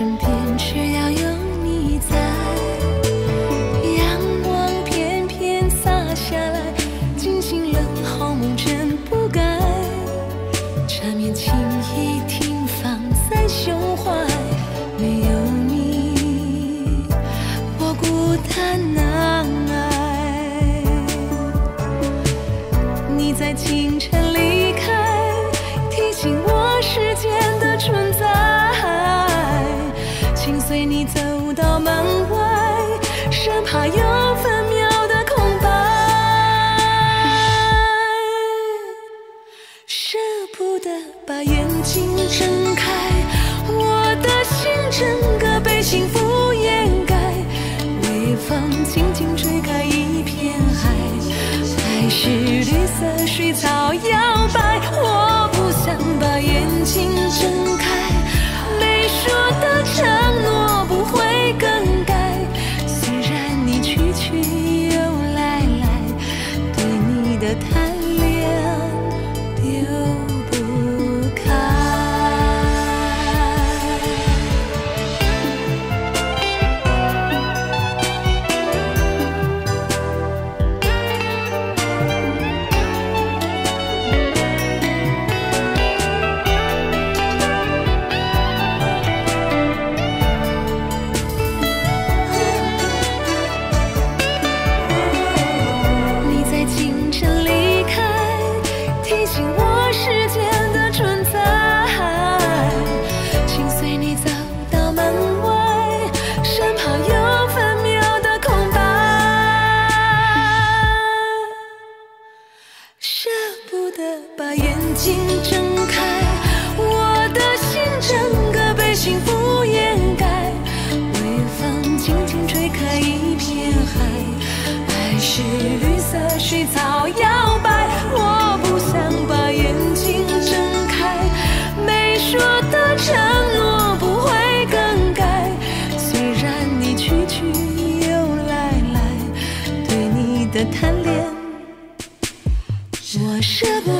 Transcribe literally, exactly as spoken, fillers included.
身边，只要有你在，阳光片片洒下来，惊醒了好梦真不该。缠绵情意停放在胸怀，没有你，我孤单难挨。你在清晨离开，提醒我时间的存在。 随你走到门外，生怕有分秒的空白。舍不得把眼睛睁开，我的心整个被幸福掩盖。微风轻轻吹开一片海，海是绿色，水草摇摆。我不想把眼睛睁开，没说的承诺。 的贪恋，我舍不得。